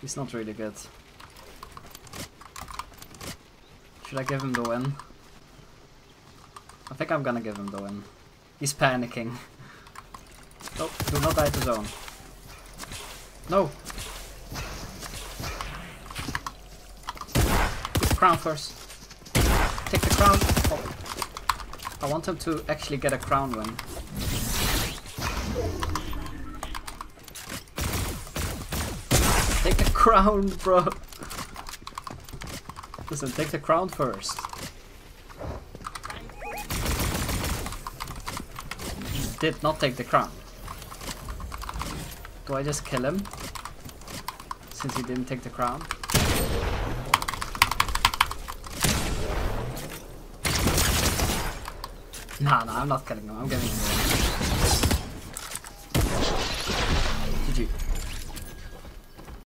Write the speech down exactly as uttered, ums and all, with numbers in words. He's not really good. Should I give him the win? I think I'm gonna give him the win. He's panicking. Oh, do not die to zone. No! Crown first. Take the crown. Oh. I want him to actually get a crown win. Take the crown, bro. Listen, take the crown first. He did not take the crown. Do I just kill him? Since he didn't take the crown. Nah, nah, I'm not killing him, I'm getting him.